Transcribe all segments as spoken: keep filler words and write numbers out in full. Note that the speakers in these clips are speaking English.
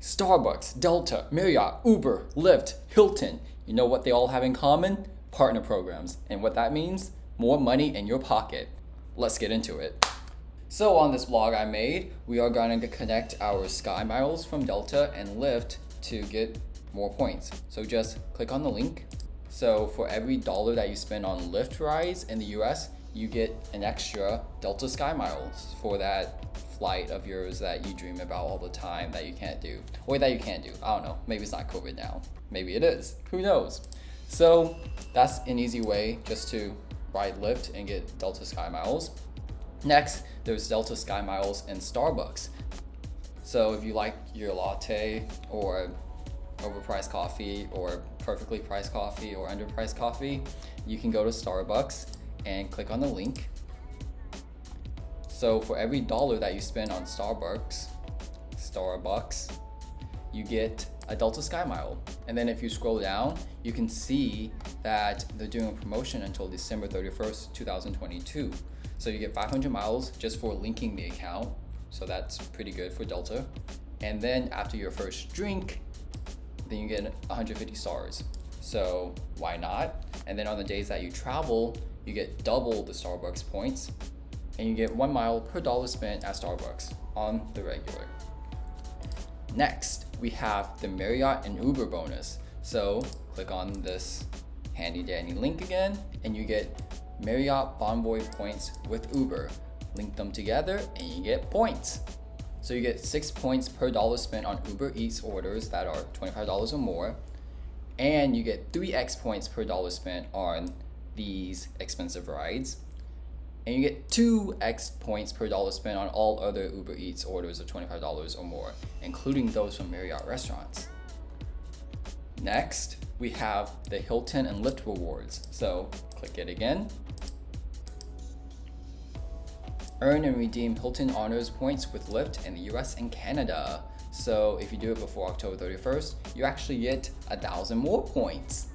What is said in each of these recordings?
Starbucks, Delta, Marriott, Uber, Lyft, Hilton. You know what they all have in common? Partner programs. And what that means? More money in your pocket. Let's get into it. So on this vlog I made, we are going to connect our SkyMiles from Delta and Lyft to get more points. So just click on the link. So for every dollar that you spend on Lyft rides in the U S, you get an extra Delta SkyMiles for that flight of yours that you dream about all the time that you can't do, or that you can't do. I don't know, maybe it's not COVID now. Maybe it is, who knows? So that's an easy way just to ride Lyft and get Delta SkyMiles. Next, there's Delta SkyMiles and Starbucks. So if you like your latte or overpriced coffee or perfectly priced coffee or underpriced coffee, you can go to Starbucks and click on the link. So for every dollar that you spend on Starbucks, Starbucks, you get a Delta SkyMile. And then if you scroll down, you can see that they're doing a promotion until December thirty-first, two thousand twenty-two. So you get five hundred miles just for linking the account. So that's pretty good for Delta. And then after your first drink, then you get one hundred fifty stars. So why not? And then on the days that you travel, you get double the Starbucks points and you get one mile per dollar spent at Starbucks on the regular. Next, we have the Marriott and Uber bonus. So click on this handy dandy link again and you get Marriott Bonvoy points with Uber. Link them together and you get points. So you get six points per dollar spent on Uber Eats orders that are twenty-five dollars or more. And you get three X points per dollar spent on these expensive rides. And you get two X points per dollar spent on all other Uber Eats orders of twenty-five dollars or more, including those from Marriott restaurants. Next, we have the Hilton and Lyft rewards. So click it again. Earn and redeem Hilton Honors points with Lyft in the U S and Canada. So if you do it before October thirty-first, you actually get a thousand more points.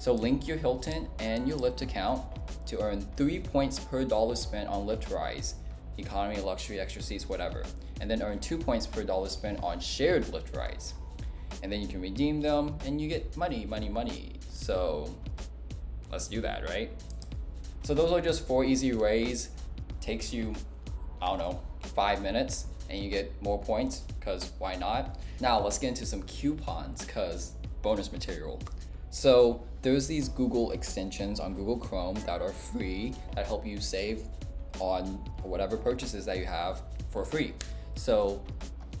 So link your Hilton and your Lyft account to earn three points per dollar spent on Lyft rides, economy, luxury, extra seats, whatever, and then earn two points per dollar spent on shared Lyft rides. And then you can redeem them and you get money, money, money. So let's do that, right? So those are just four easy ways. Takes you, I don't know, five minutes and you get more points because why not? Now let's get into some coupons because bonus material. So there's these Google extensions on Google Chrome that are free that help you save on whatever purchases that you have for free. So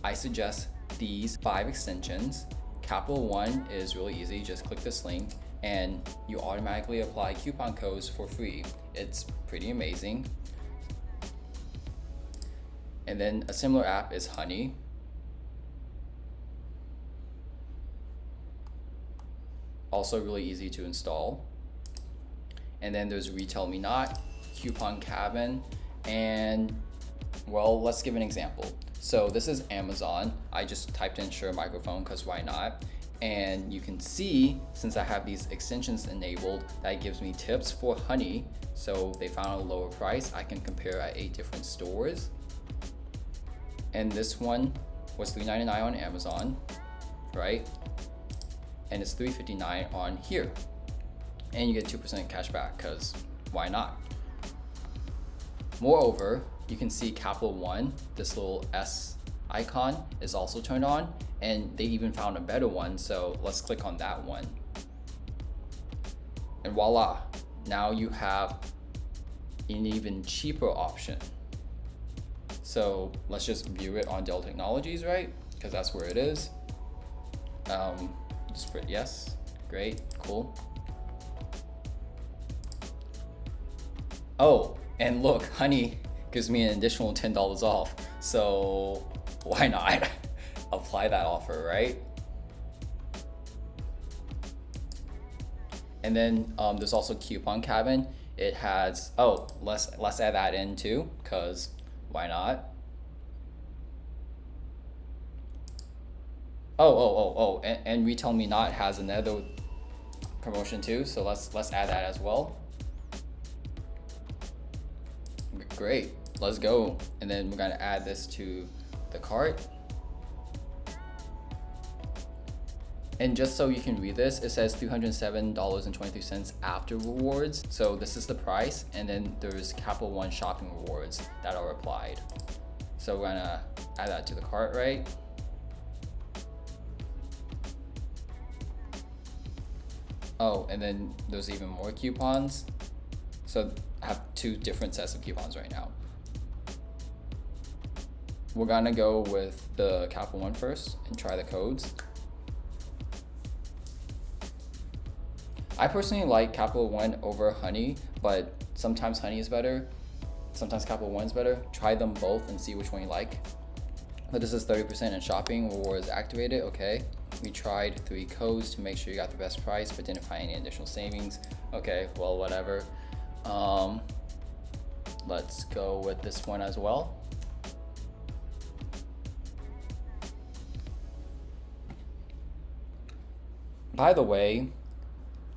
I suggest these five extensions. Capital One is really easy, just click this link and you automatically apply coupon codes for free. It's pretty amazing. And then a similar app is Honey. Also really easy to install. And then there's RetailMeNot, Coupon Cabin, and well, let's give an example. So this is Amazon. I just typed in Shure microphone because why not? And you can see, since I have these extensions enabled, that gives me tips for Honey. So they found a lower price. I can compare at eight different stores. And this one was three ninety-nine on Amazon, right? And it's three fifty-nine on here. And you get two percent cash back because why not? Moreover, you can see Capital One, this little S icon is also turned on, and they even found a better one. So let's click on that one. And voila, now you have an even cheaper option. So let's just view it on Dell Technologies, right? Because that's where it is. Um, just print yes, great, cool. Oh, and look, Honey gives me an additional ten dollars off. So why not apply that offer, right? And then um, there's also Coupon Cabin. It has, oh, let's, let's add that in too, because why not? Oh, oh, oh, oh, and, and RetailMeNot has another promotion too. So let's, let's add that as well. Great, let's go. And then we're gonna add this to the cart. And just so you can read this, it says three hundred seven dollars and twenty-three cents after rewards. So this is the price, and then there's Capital One shopping rewards that are applied. So we're gonna add that to the cart, right? Oh, and then there's even more coupons. So I have two different sets of coupons right now. We're gonna go with the Capital One first and try the codes. I personally like Capital One over Honey, but sometimes Honey is better. Sometimes Capital One's better. Try them both and see which one you like. But this is thirty percent in shopping, rewards activated, okay. We tried three codes to make sure you got the best price, but didn't find any additional savings. Okay, well, whatever. Um, let's go with this one as well. By the way,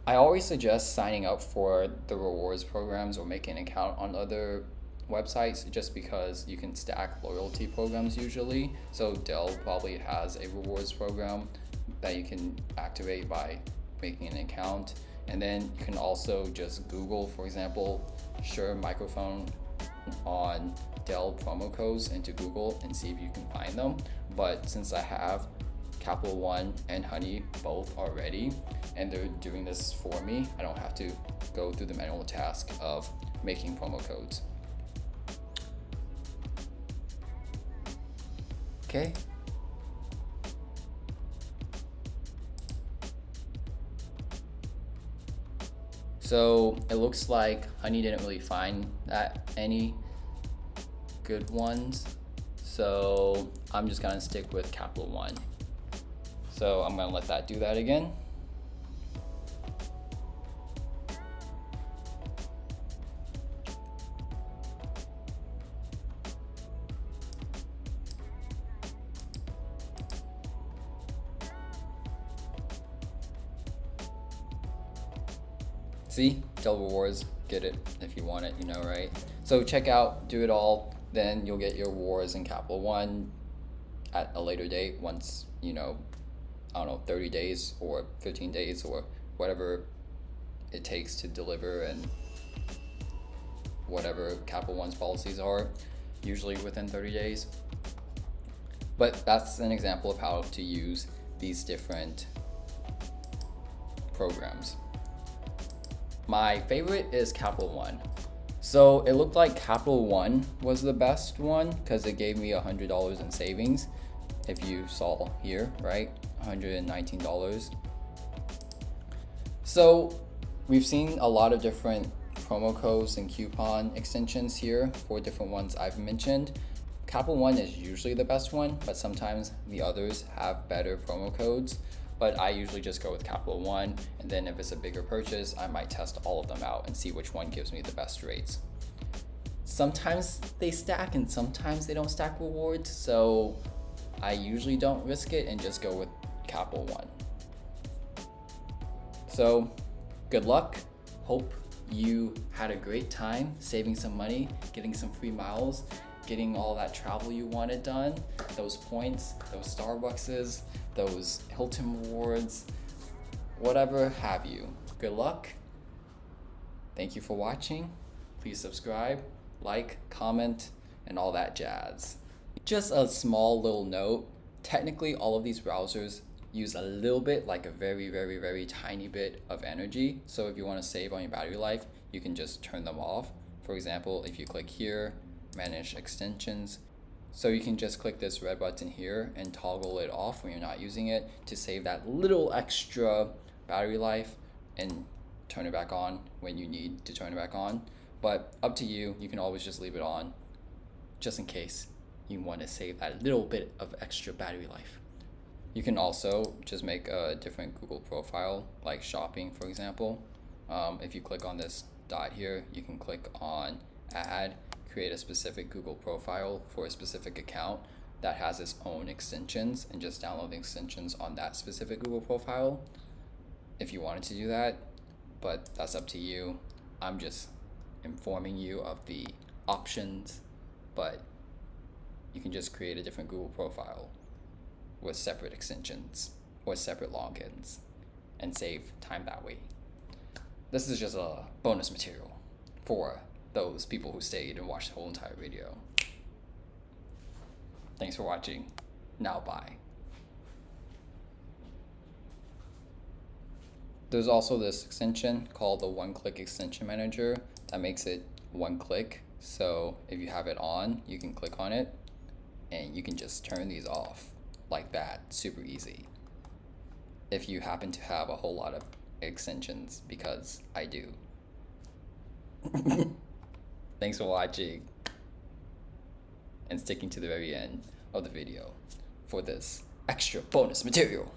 I always suggest signing up for the rewards programs or making an account on other websites, just because you can stack loyalty programs usually. So Dell probably has a rewards program that you can activate by making an account. And then you can also just Google, for example, Shure microphone on Dell promo codes into Google and see if you can find them. But since I have Capital One and Honey both already, and they're doing this for me, I don't have to go through the manual task of making promo codes. Okay. So it looks like Honey didn't really find that any good ones. So I'm just gonna stick with Capital One. So I'm gonna let that do that again. See, Dell rewards, get it if you want it, you know, right? So check out, do it all, then you'll get your rewards in Capital One at a later date once, you know, I don't know, thirty days or fifteen days or whatever it takes to deliver and whatever Capital One's policies are, usually within thirty days. But that's an example of how to use these different programs. My favorite is Capital One. So it looked like Capital One was the best one because it gave me one hundred dollars in savings. If you saw here, right? one hundred nineteen dollars. So we've seen a lot of different promo codes and coupon extensions here for different ones I've mentioned. Capital One is usually the best one, but sometimes the others have better promo codes. But I usually just go with Capital One, and then if it's a bigger purchase, I might test all of them out and see which one gives me the best rates. Sometimes they stack and sometimes they don't stack rewards, so I usually don't risk it and just go with Capital One. So good luck. Hope you had a great time saving some money, getting some free miles, getting all that travel you wanted done, those points, those Starbuckses, those Hilton rewards, whatever have you. Good luck. Thank you for watching. Please subscribe, like, comment, and all that jazz. Just a small little note, technically all of these browsers use a little bit, like a very, very, very tiny bit of energy. So if you want to save on your battery life, you can just turn them off. For example, if you click here, manage extensions. So you can just click this red button here and toggle it off when you're not using it to save that little extra battery life and turn it back on when you need to turn it back on. But up to you, you can always just leave it on just in case you want to save that little bit of extra battery life. You can also just make a different Google profile, like shopping, for example. Um, if you click on this dot here, you can click on add, create a specific Google profile for a specific account that has its own extensions, and just download the extensions on that specific Google profile if you wanted to do that, but that's up to you. I'm just informing you of the options, but you can just create a different Google profile with separate extensions. or separate logins and save time that way. This is just a bonus material for those people who stayed and watched the whole entire video. Thanks for watching. Now bye. There's also this extension called the one-click extension manager that makes it one click. So if you have it on, you can click on it and you can just turn these off like that, super easy. If you happen to have a whole lot of extensions, because I do. Thanks for watching and sticking to the very end of the video for this extra bonus material.